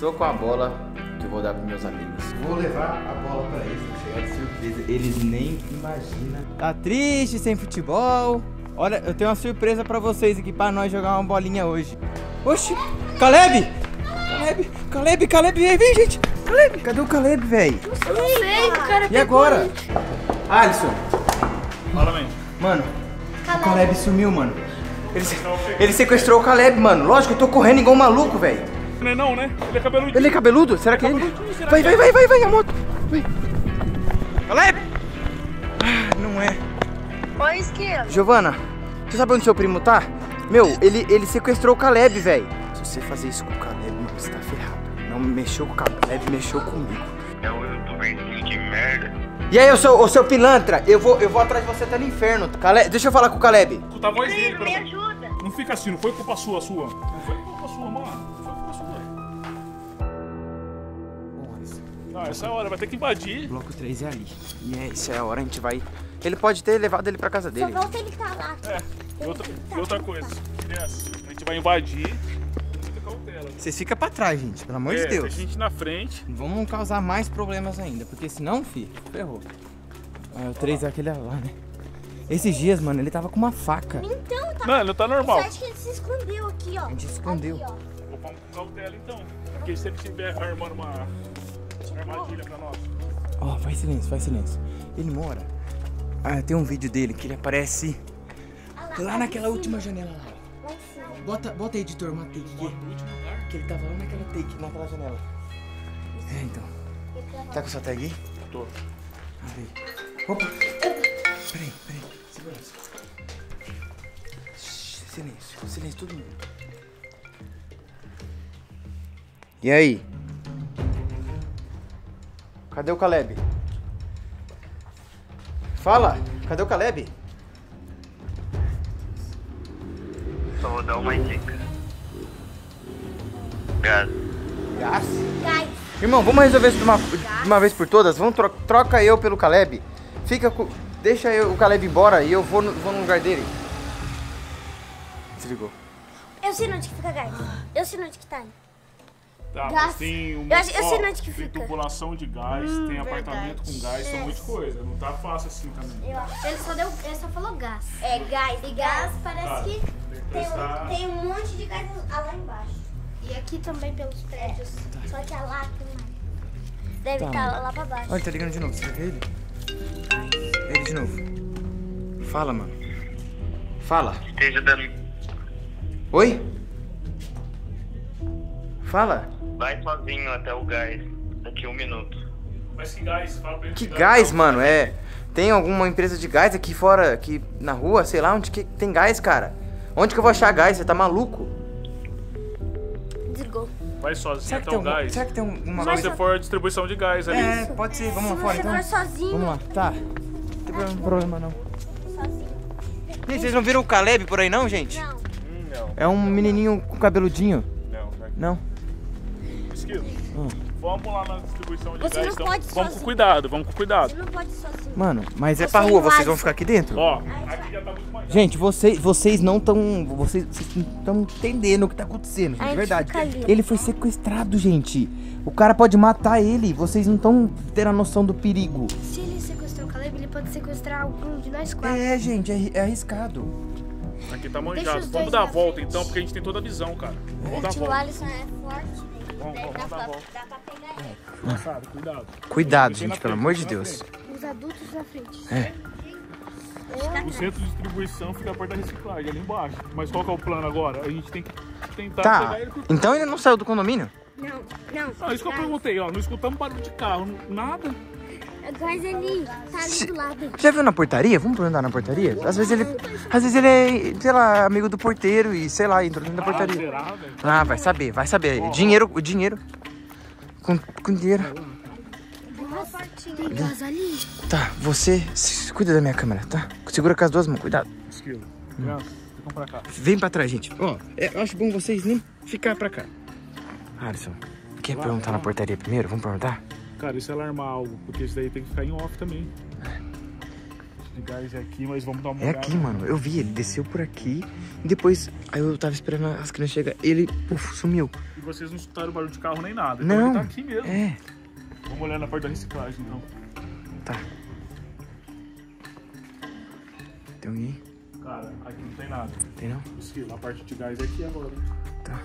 Tô com a bola que eu vou dar pros meus amigos. Vou levar a bola pra eles, chegar de surpresa. Eles nem imaginam. Tá triste, sem futebol. Olha, eu tenho uma surpresa pra vocês aqui, pra nós jogar uma bolinha hoje. Oxi, Kaleb! Kaleb, vem, gente! Kaleb, cadê o Kaleb, velho? Não sei, cara. E agora? Alisson. Fala, mano. O Kaleb sumiu, mano. Ele sequestrou o Kaleb, mano. Lógico, eu tô correndo igual um maluco, velho. Não é não, né? Ele é cabeludo. Ele é cabeludo? Será que é ele? Vai, a moto. Vai. Kaleb! Ah, não é. Oi, Esquilo. Giovana, você sabe onde seu primo tá? Meu, ele sequestrou o Kaleb, velho. Se você fazer isso com o Kaleb, mano, você tá ferrado. Não mexeu com o Kaleb, mexeu comigo. É o youtuberzinho de merda. E aí, o seu pilantra, eu vou atrás de você até no inferno. Kaleb, deixa eu falar com o Kaleb. Escuta a voz dele, me ajuda. Não fica assim, não foi culpa sua. Não foi culpa sua, mano. Não foi culpa sua. Não, essa é a hora, vai ter que invadir. Bloco 3 é ali. E é, isso é a hora, a gente vai... Ele pode ter levado ele pra casa dele. Só volta ele tá lá. É, outra coisa. Criança, a gente vai invadir. Vocês ficam pra trás, gente, pelo amor de Deus. Tem gente na frente. Vamos causar mais problemas ainda, porque senão, filho, ferrou. Ah, o 3 é aquele lá, né? Esses dias, mano, ele tava com uma faca. Então, tá. Não, ele tá normal. Eu acho que ele se escondeu aqui, ó. A gente escondeu. Aqui, ó. Vou pôr um cautela, então. Porque se ele estiver armando uma armadilha pra nós. Ó, faz silêncio. Ele mora. Ah, tem um vídeo dele que ele aparece lá naquela última janela lá. Bota aí, editor, uma take aqui. Que ele tava lá naquela take, naquela janela. É, então. Tá com sua tag aí? Tô. Abre aí. Opa! Peraí. Segurança. Silêncio, todo mundo. E aí? Cadê o Kaleb? Fala! Cadê o Kaleb? Só vou dar uma dica. Gás? Gás. Irmão, vamos resolver isso de uma vez por todas? Vamos troca eu pelo Kaleb. Deixa o Kaleb embora e eu vou no lugar dele. Desligou. Eu sei onde que fica gás. Eu sei onde que tá. Tá, mas tem uma tem tubulação de gás, tem apartamento com gás, tem um monte de coisa. Não tá fácil assim também. Ele só falou gás. É, gás. E gás parece que tem um monte de gás lá embaixo. E aqui também pelos prédios. É. Só que a lá tem mais. Deve estar lá pra baixo. Olha, tá ligando de novo. Você vê ele? Ele de novo. Fala, mano. Fala. Esteja dando. Oi? Fala. Vai sozinho até o gás, daqui a 1 minuto. Mas que gás? Fala pra ele. Que gás, mano? É. Tem alguma empresa de gás aqui fora, aqui na rua, sei lá, onde que tem gás, cara? Onde que eu vou achar gás? Você tá maluco? Desligou. Vai sozinho até o gás. Será que tem uma coisa? Só se for distribuição de gás ali. É, pode ser. Vamos lá fora então. Se você for sozinho. Vamos lá, tá. Não tem problema não. Sozinho. Gente, vocês não viram o Kaleb por aí não, gente? Não. É um menininho com cabeludinho. Não. Vamos lá na distribuição de gás, então. Vamos com cuidado. Você não pode sozinho. Mano, mas é pra rua, vocês vão ficar aqui dentro? Ó, aqui já tá muito mais. Gente, vocês não estão. Vocês não estão entendendo o que tá acontecendo, gente, de verdade. Ele foi sequestrado, gente. O cara pode matar ele. Vocês não estão tendo a noção do perigo. Se ele sequestrou o Kaleb, ele pode sequestrar algum de nós 4. É, gente, é arriscado. Aqui tá manjado. Vamos dar a volta então, porque a gente tem toda a visão, cara. Vamos dar a volta. O Alisson é forte. Dá pra pegar ele. Cuidado, gente, pelo amor de Deus. Os adultos na frente. É. O centro de distribuição fica a parte da reciclagem, ali embaixo. Mas qual que é o plano agora? A gente tem que tentar pegar ele. Então ele não saiu do condomínio? Não. Isso que eu perguntei, ó. Não escutamos barulho de carro, nada. Gás ali, tá ali do lado. Já viu na portaria? Vamos perguntar na portaria? Às vezes ele é, sei lá, amigo do porteiro e, sei lá, entrou dentro da portaria. Será, vai saber. Oh. Dinheiro. Com dinheiro. Tem gás ali. Tá, você cuida da minha câmera, tá? Segura com as duas mãos, cuidado. Esquilo. Pra cá. Vem pra trás, gente. Ó, eu acho bom vocês nem ficar pra cá. Alisson, quer perguntar na portaria primeiro? Vamos perguntar? Cara, isso é alarmar algo, porque isso daí tem que ficar em off também. de gás é aqui, mas vamos dar uma olhada. É aqui, mano. Eu vi, ele desceu por aqui. E depois, aí eu tava esperando as crianças chegar. Ele, puf, sumiu. E vocês não escutaram barulho de carro nem nada. Então não, ele tá aqui mesmo. É. Vamos olhar na parte da reciclagem, então. Tá. Tem alguém? Cara, aqui não tem nada. Tem não? Esquilo, a parte de gás é aqui agora. Tá.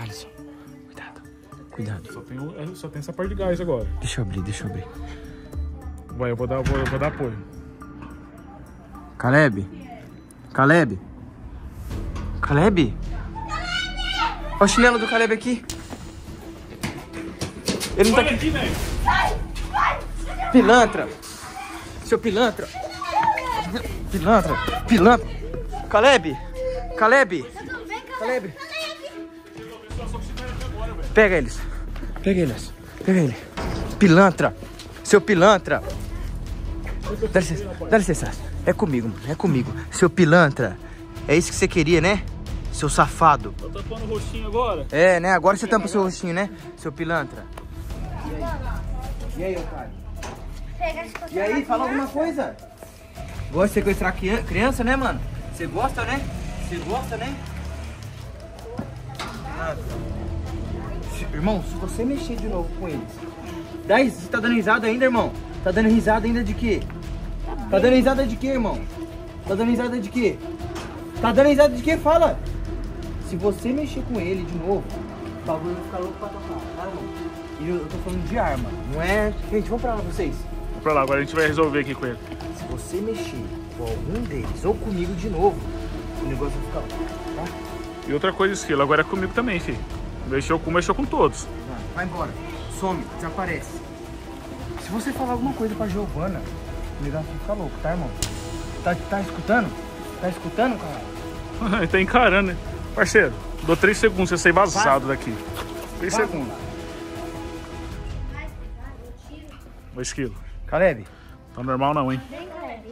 Alisson, cuidado. Cuidado. Só tem essa parte de gás agora. Deixa eu abrir, deixa eu abrir. Vai, eu vou dar apoio. Kaleb? Kaleb? Kaleb? Olha o chinelo do Kaleb aqui. Ele não tá aqui, velho. Pilantra. Seu pilantra. Pilantra. Pilantra. Kaleb. Kaleb. Kaleb. Pega eles. Pega eles. Pega ele. Pilantra. Seu pilantra. Dá licença. Dá licença. É comigo, mano. É comigo. Seu pilantra. É isso que você queria, né? Seu safado. Tá tampando o rostinho agora? É, né? Agora você tampa o seu rostinho, né? Seu pilantra. E aí, otário? E aí, fala alguma coisa? Gosta de sequestrar criança, né, mano? Você gosta, né? Você gosta, né? Irmão, se você mexer de novo com eles... Você tá dando risada ainda, irmão? Tá dando risada ainda de quê? Tá dando risada de quê, irmão? Tá dando risada de quê? Tá dando risada de quê? Fala! Se você mexer com ele de novo, o bagulho vai ficar louco pra tocar, tá, irmão? E eu tô falando de arma, não é... Gente, vamos pra lá, vocês. Vamos pra lá, agora a gente vai resolver aqui com ele. Se você mexer com algum deles ou comigo de novo, o negócio vai ficar louco, tá? E outra coisa, Esquilo, agora é comigo também, filho. Mexeu com todos. Vai embora. Some, desaparece. Se você falar alguma coisa pra Giovana, o negócio vai ficar louco, tá, irmão? Tá escutando? Tá escutando, cara? Tá encarando, né? Parceiro, dou 3 segundos, você sai vazado daqui. 3 segundos. Ô, Esquilo. Kaleb. Tá normal não, hein? Vem, Kaleb.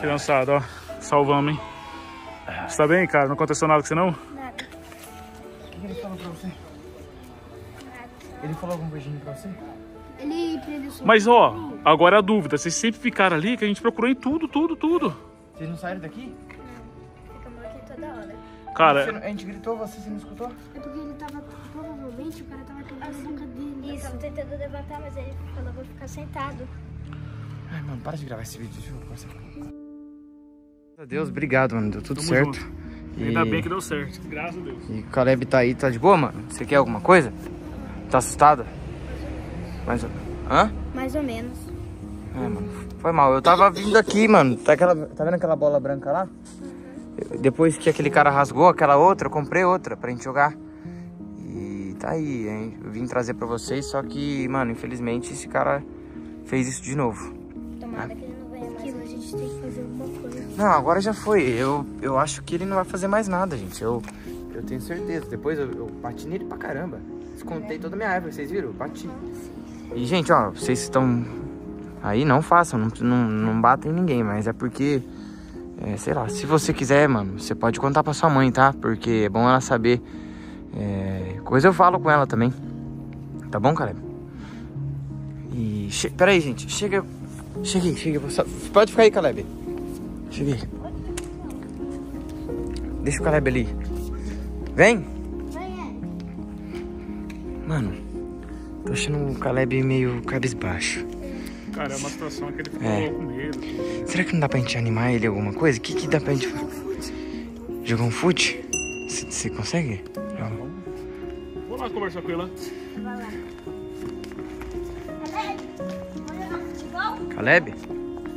Criançada, ó. Salvamos, hein? Você tá bem, cara? Não aconteceu nada com você, não? Nada. O que ele falou pra você? Nada. Ele falou algum beijinho pra você? Ele prendeu sua... Mas, ó, agora a dúvida. Vocês sempre ficaram ali que a gente procurou em tudo. Vocês não saíram daqui? Não. Ficamos aqui toda hora. Cara... Não, a gente gritou, você não escutou? É porque ele tava... Provavelmente o cara tava tentando brincar dele. Isso, tava tentando levantar, mas ele falou, vou ficar sentado. Ai, mano, para de gravar esse vídeo. Deixa eu conversar. Graças a Deus, obrigado, mano. Deu tudo certo. Ainda bem que deu certo. Graças a Deus. E o Kaleb tá aí, tá de boa, mano? Você quer alguma coisa? Tá assustada? Mais ou menos. Hã? Mais ou menos. É, mano. Foi mal. Eu tava vindo aqui, mano. Tá vendo aquela bola branca lá? Uhum. Depois que aquele cara rasgou aquela outra, eu comprei outra pra gente jogar. E tá aí, hein? Eu vim trazer pra vocês, só que, mano, infelizmente esse cara fez isso de novo. Tomara que ele não venha mais. A gente tem que fazer alguma coisa. Não, agora já foi. Eu acho que ele não vai fazer mais nada, gente. Eu tenho certeza. Depois eu bati nele pra caramba. Descontei toda a minha raiva, vocês viram? Eu bati. E, gente, ó, vocês estão... Aí não façam, não batem ninguém, mas é porque... sei lá, se você quiser, mano, você pode contar pra sua mãe, tá? Porque é bom ela saber. Coisa eu falo com ela também. Tá bom, Kaleb? E... Peraí, gente. Cheguei. Pode ficar aí, Kaleb. Cheguei. Deixa o Kaleb ali. Vem. Mano, tô achando o Kaleb meio cabisbaixo. Cara, é uma situação que ele ficou com medo. Será que não dá pra gente animar ele alguma coisa? O que dá pra gente fazer? Jogar um fute? Você consegue? Vou lá conversar com ele lá. Vai lá. Kaleb?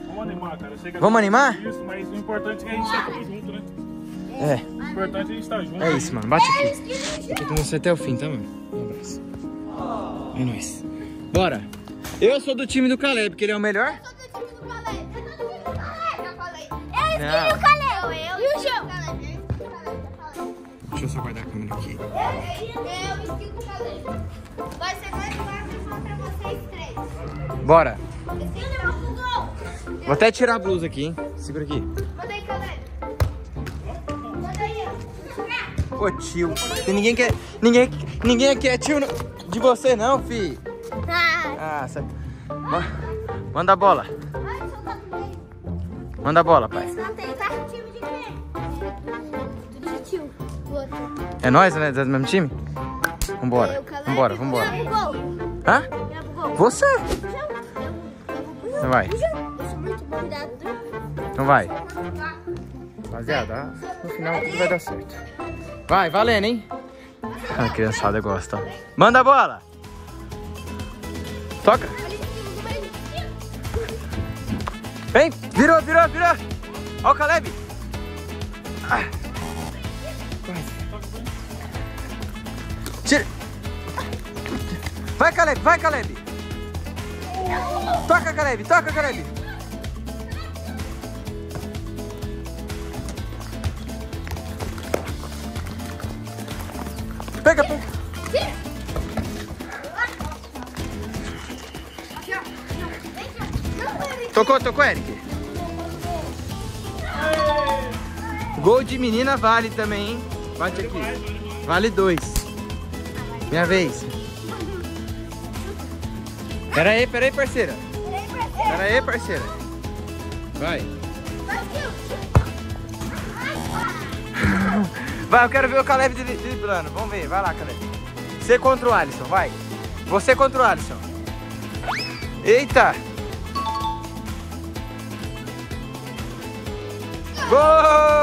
Vamos animar, cara. Vamos animar? Isso, mas o importante é que a gente tá junto, né? É. O importante é a gente tá junto. É isso, mano. Bate aqui. Eu tô com você até o fim, tá, mano? Um abraço. É nóis. Bora. Eu sou do time do Kaleb, que ele é o melhor. Eu sou do time do Kaleb. Eu falei. Eu esquilo o Kaleb. E o João? Deixa eu só guardar a câmera aqui. Eu esquilo o Kaleb. Vai ser mais fácil só pra vocês 3. Bora. Vou até tirar a blusa aqui, hein? Segura aqui. Manda aí, Kaleb. Manda aí. Ô, tio. Ninguém aqui é tio, não. de você não, fi. Ah, manda a bola. Manda a bola, pai. É nós, né? Do mesmo time? Vambora, vambora, vambora. Hã? Você? Então vai. Então vai. Rapaziada, no final tudo vai dar certo. Vai, valendo, hein? A criançada gosta. Manda a bola! Toca! Vem! Virou, virou, virou! Ó o Kaleb! Ah. Tira! Vai, Kaleb! Vai, Kaleb! Toca, Kaleb! Toca, Kaleb! Pega, pega! Tocou, tocou, Eric! Gol de menina vale também, hein? Bate aqui. Vale 2. Minha vez. Pera aí, parceira. Pera aí, parceira. Vai. Vai, eu quero ver o Kaleb driblando. Vamos ver, vai lá, Kaleb. Você contra o Alisson, vai. Você contra o Alisson. Eita. Gol!